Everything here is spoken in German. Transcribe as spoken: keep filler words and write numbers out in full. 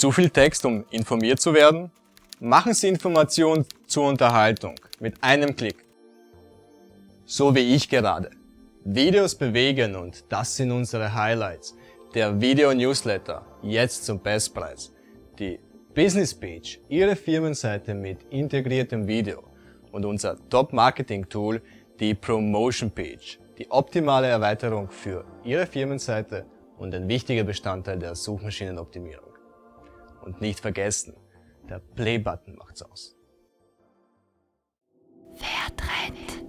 zu viel Text, um informiert zu werden? Machen Sie Informationen zur Unterhaltung mit einem Klick. So wie ich gerade. Videos bewegen und das sind unsere Highlights. Der Video-Newsletter, jetzt zum Bestpreis. Die Business-Page, Ihre Firmenseite mit integriertem Video. Und unser Top-Marketing-Tool, die Promotion-Page. Die optimale Erweiterung für Ihre Firmenseite und ein wichtiger Bestandteil der Suchmaschinenoptimierung. Und nicht vergessen, der Play-Button macht's aus. Vertritt.